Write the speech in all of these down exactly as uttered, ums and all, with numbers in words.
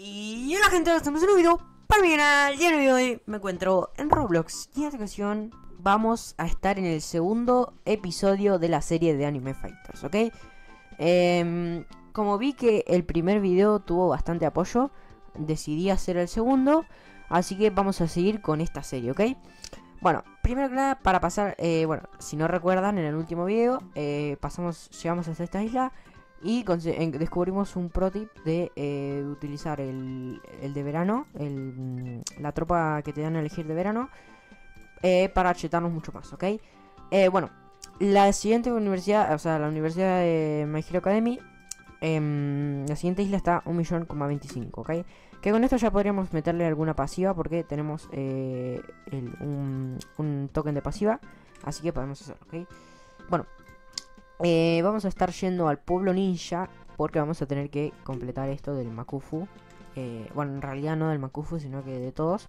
Y hola gente, estamos en un video para mi canal. Y en el video de hoy me encuentro en Roblox. Y en esta ocasión vamos a estar en el segundo episodio de la serie de Anime Fighters, ¿ok? Eh, como vi que el primer video tuvo bastante apoyo, decidí hacer el segundo. Así que vamos a seguir con esta serie, ¿ok? Bueno, primero que nada, para pasar, eh, bueno, si no recuerdan, en el último video eh, pasamos, llegamos hasta esta isla y descubrimos un pro tip de eh, utilizar el, el de verano, el, la tropa que te dan a elegir de verano, eh, para chetarnos mucho más, ¿ok? Eh, bueno, la siguiente universidad, o sea, la universidad de My Hero Academy, eh, la siguiente isla está un millón veinticinco, ¿ok? Que con esto ya podríamos meterle alguna pasiva porque tenemos eh, el, un, un token de pasiva, así que podemos hacerlo, ¿ok? Bueno. Eh, vamos a estar yendo al pueblo ninja porque vamos a tener que completar esto del Mukufu. eh, Bueno, en realidad no del Mukufu, sino que de todos.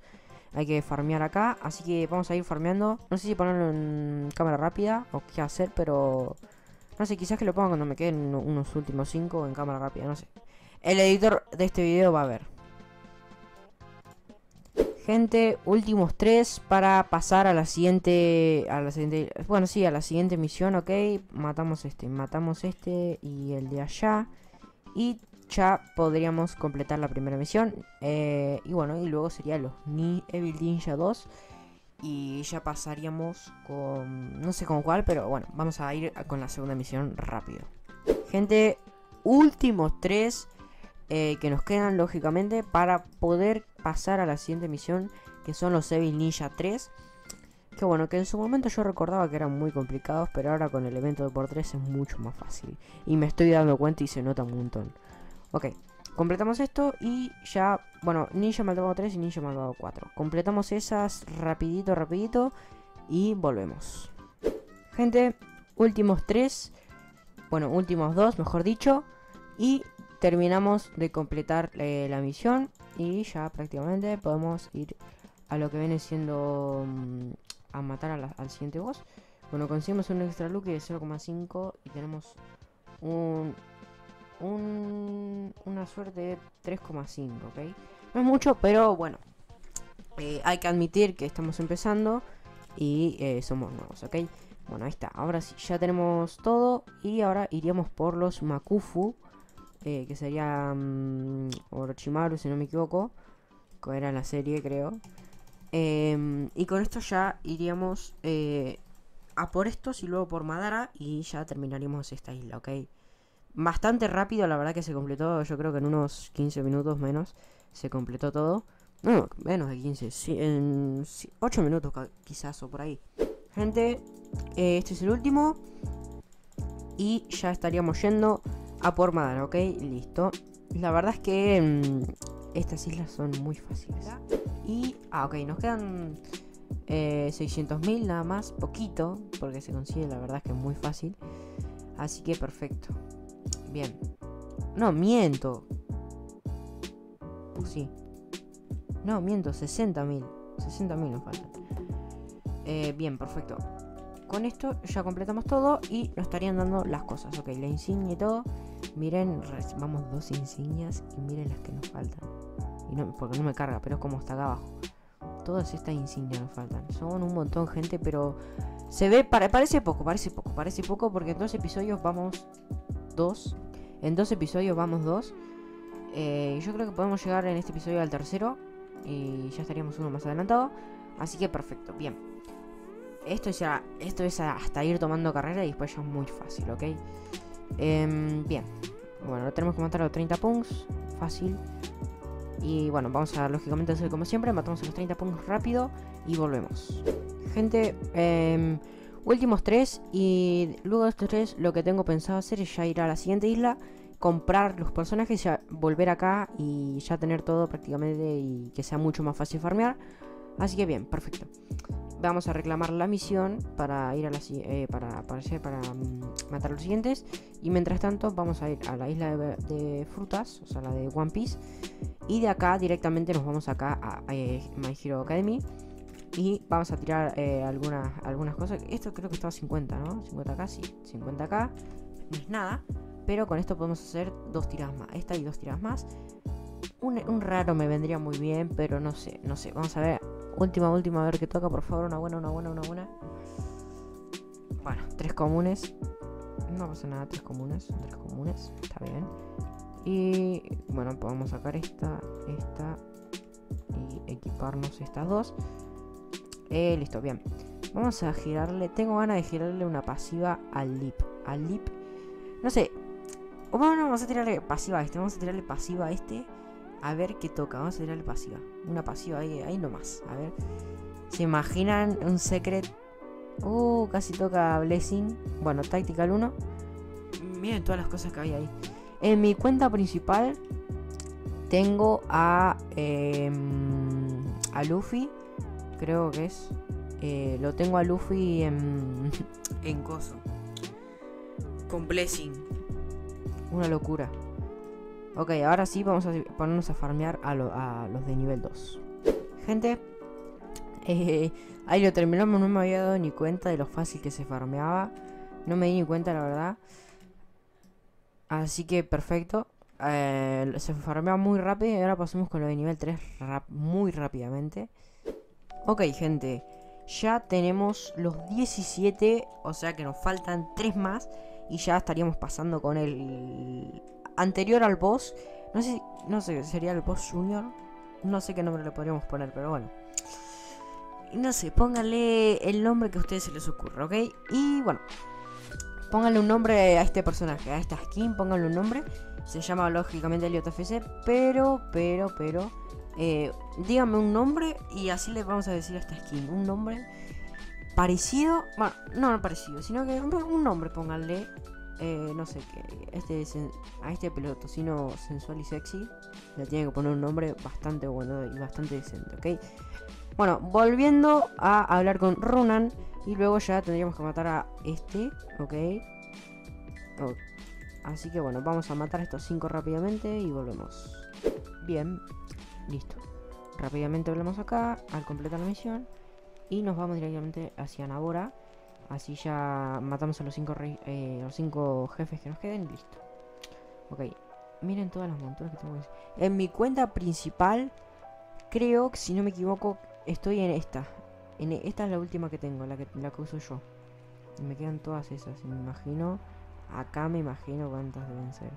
Hay que farmear acá, así que vamos a ir farmeando. No sé si ponerlo en cámara rápida o qué hacer, pero no sé, quizás que lo ponga cuando me queden unos últimos cinco en cámara rápida, no sé. El editor de este video va a ver. Gente, últimos tres para pasar a la siguiente, a la siguiente, bueno sí, a la siguiente misión, ok. Matamos este, matamos este y el de allá y ya podríamos completar la primera misión. Eh, y bueno, y luego sería los Ni Evil Ninja dos y ya pasaríamos con, no sé con cuál, pero bueno, vamos a ir con la segunda misión rápido. Gente, últimos tres. Eh, que nos quedan lógicamente para poder pasar a la siguiente misión, que son los Evil Ninja tres. Que bueno, que en su momento yo recordaba que eran muy complicados, pero ahora con el evento de por tres es mucho más fácil y me estoy dando cuenta y se nota un montón. Ok, completamos esto y ya, bueno, Ninja Malvado tres y Ninja Malvado cuatro. Completamos esas rapidito, rapidito y volvemos. Gente, últimos tres, bueno, últimos dos mejor dicho, y terminamos de completar eh, la misión y ya prácticamente podemos ir a lo que viene siendo um, a matar a la, al siguiente boss. Bueno, conseguimos un extra lucky de cero coma cinco y tenemos un, un una suerte de tres coma cinco, ¿ok? No es mucho, pero bueno, eh, hay que admitir que estamos empezando y eh, somos nuevos, ¿ok? Bueno, ahí está, ahora sí, ya tenemos todo y ahora iríamos por los Mukufu. Eh, que sería um, Orochimaru, si no me equivoco, que era la serie, creo. Eh, y con esto ya iríamos eh, a por estos y luego por Madara y ya terminaríamos esta isla, ¿ok? Bastante rápido, la verdad que se completó, yo creo que en unos quince minutos menos se completó todo. No, menos de quince, si, en si, ocho minutos quizás o por ahí. Gente, eh, este es el último y ya estaríamos yendo a por Madara, ok, listo. La verdad es que mmm, estas islas son muy fáciles. Y, ah, ok, nos quedan eh, seiscientos mil nada más, poquito, porque se consigue, la verdad es que es muy fácil. Así que perfecto. Bien. No, miento. Sí. No, miento, sesenta mil. sesenta mil nos faltan. Eh, bien, perfecto. Con esto ya completamos todo y nos estarían dando las cosas, ok, la insignia y todo. Miren, recibamos dos insignias y miren las que nos faltan. Y no, porque no me carga, pero es como está acá abajo. Todas estas insignias nos faltan. Son un montón, gente, pero se ve, para, parece poco, parece poco, parece poco. Porque en dos episodios vamos dos. En dos episodios vamos dos. Eh, yo creo que podemos llegar en este episodio al tercero. Y ya estaríamos uno más adelantado. Así que perfecto, bien. Esto es, a, esto es a, hasta ir tomando carrera y después ya es muy fácil, ¿ok? Eh, bien, bueno, tenemos que matar a los treinta punks, fácil. Y bueno, vamos a lógicamente hacer como siempre, matamos a los treinta punks rápido y volvemos. Gente, eh, últimos tres y luego de estos tres lo que tengo pensado hacer es ya ir a la siguiente isla, comprar los personajes, ya volver acá y ya tener todo prácticamente y que sea mucho más fácil farmear. Así que bien, perfecto. Vamos a reclamar la misión para ir a la eh, para, para, para um, matar a los siguientes. Y mientras tanto vamos a ir a la isla de, de frutas, o sea la de One Piece. Y de acá directamente nos vamos acá a, a eh, My Hero Academy. Y vamos a tirar eh, algunas, algunas cosas. Esto creo que estaba cincuenta, ¿no? cincuenta K, sí, cincuenta K. No es nada, pero con esto podemos hacer dos tiradas más. Esta y dos tiradas más. Un, un raro me vendría muy bien, pero no sé, no sé. Vamos a ver. Última, última, a ver qué toca, por favor. Una buena, una buena, una buena. Bueno, tres comunes. No pasa nada, tres comunes. Tres comunes, está bien. Y bueno, podemos sacar esta, esta. Y equiparnos estas dos. Eh, listo, bien. Vamos a girarle. Tengo ganas de girarle una pasiva al Lip. Al Lip. No sé. O bueno, vamos a tirarle pasiva a este. Vamos a tirarle pasiva a este. A ver qué toca. Vamos a tirarle pasiva. Una pasiva ahí, ahí nomás. A ver. ¿Se imaginan un secret? Uh, casi toca Blessing. Bueno, Tactical uno. Miren todas las cosas que había ahí. En mi cuenta principal tengo a eh, a Luffy. Creo que es. Eh, lo tengo a Luffy en, en coso. Con Blessing. Una locura. Ok, ahora sí vamos a ponernos a farmear a, lo, a los de nivel dos. Gente, eh, ahí lo terminamos. No me había dado ni cuenta de lo fácil que se farmeaba. No me di ni cuenta, la verdad. Así que perfecto. Eh, se farmeaba muy rápido. Y ahora pasamos con lo de nivel tres muy rápidamente. Ok, gente. Ya tenemos los diecisiete. O sea que nos faltan tres más. Y ya estaríamos pasando con el anterior al boss. No sé, no sé, sería el boss junior. No sé qué nombre le podríamos poner, pero bueno. No sé, pónganle el nombre que a ustedes se les ocurra, ¿ok? Y bueno, pónganle un nombre a este personaje, a esta skin, pónganle un nombre. Se llama lógicamente Elliot F C, pero, pero, pero... Eh, díganme un nombre y así le vamos a decir a esta skin. Un nombre... parecido, bueno, no, no parecido, sino que un nombre, pónganle, eh, no sé qué, este sen, a este pelotocino sensual y sexy, le tienen que poner un nombre bastante bueno y bastante decente, ¿ok? Bueno, volviendo a hablar con Runan, y luego ya tendríamos que matar a este, ¿ok? Oh, así que bueno, vamos a matar a estos cinco rápidamente y volvemos. Bien, listo. Rápidamente volvemos acá, al completar la misión. Y nos vamos directamente hacia Nabora. Así ya matamos a los cinco, rey, eh, los cinco jefes que nos queden. Listo. Ok. Miren todas las monturas que tengo que hacer. En mi cuenta principal, creo que si no me equivoco, estoy en esta. En esta es la última que tengo, la que, la que uso yo. Y me quedan todas esas. Me imagino. Acá me imagino cuántas deben ser.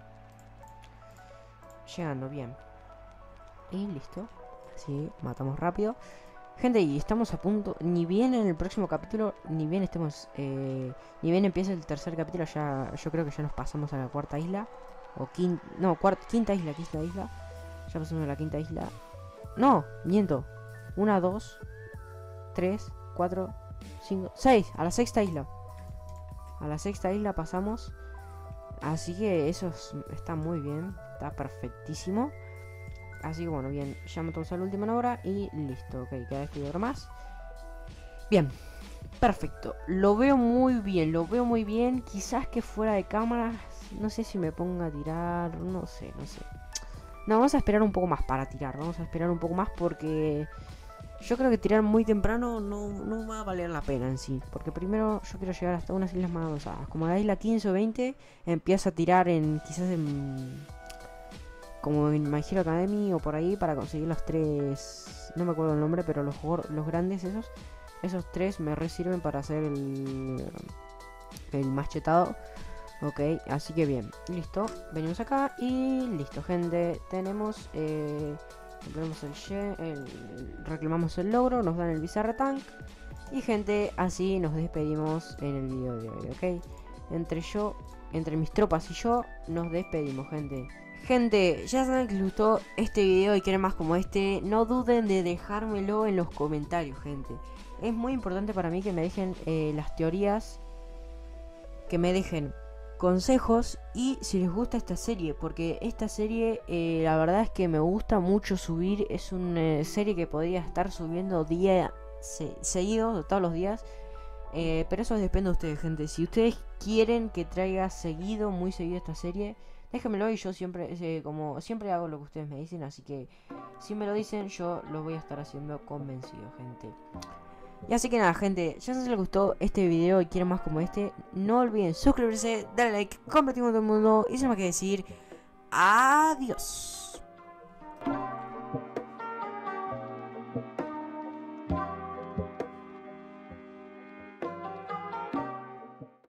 Llegando, bien. Y listo. Así matamos rápido. Gente, y estamos a punto, ni bien en el próximo capítulo, ni bien estemos, eh, ni bien empieza el tercer capítulo, ya, yo creo que ya nos pasamos a la cuarta isla, o quinta, no, cuarta, quinta isla, quinta isla, ya pasamos a la quinta isla, no, miento, una, dos, tres, cuatro, cinco, seis, a la sexta isla, a la sexta isla pasamos, así que eso es, está muy bien, está perfectísimo. Así que bueno, bien, ya matamos a la última hora y listo, ok, queda este video más. Bien, perfecto, lo veo muy bien, lo veo muy bien, quizás que fuera de cámara, no sé si me ponga a tirar, no sé, no sé. No, vamos a esperar un poco más para tirar, vamos a esperar un poco más porque yo creo que tirar muy temprano no, no va a valer la pena en sí. Porque primero yo quiero llegar hasta unas islas más avanzadas, como la isla quince o veinte, empiezo a tirar en quizás en... como en My Hero Academy o por ahí para conseguir los tres, no me acuerdo el nombre, pero los, los grandes esos, esos tres me re sirven para hacer el, el machetado, ok, así que bien, listo, venimos acá y listo gente, tenemos, eh, tenemos el, ye, el, reclamamos el logro, nos dan el Bizarre Tank y gente, así nos despedimos en el video de hoy, ok, entre yo, entre mis tropas y yo, nos despedimos gente. Gente, ya saben que les gustó este video y quieren más como este, no duden de dejármelo en los comentarios, gente. Es muy importante para mí que me dejen eh, las teorías, que me dejen consejos y si les gusta esta serie, porque esta serie eh, la verdad es que me gusta mucho subir, es una eh, serie que podría estar subiendo día se seguido, todos los días. Eh, pero eso depende de ustedes, gente. Si ustedes quieren que traiga seguido, muy seguido esta serie, déjenmelo y yo siempre, eh, como siempre hago lo que ustedes me dicen, así que si me lo dicen yo lo voy a estar haciendo convencido, gente. Y así que nada, gente, ya si les gustó este video y quieren más como este, no olviden suscribirse, darle like, compartir con todo el mundo y sin más que decir, adiós.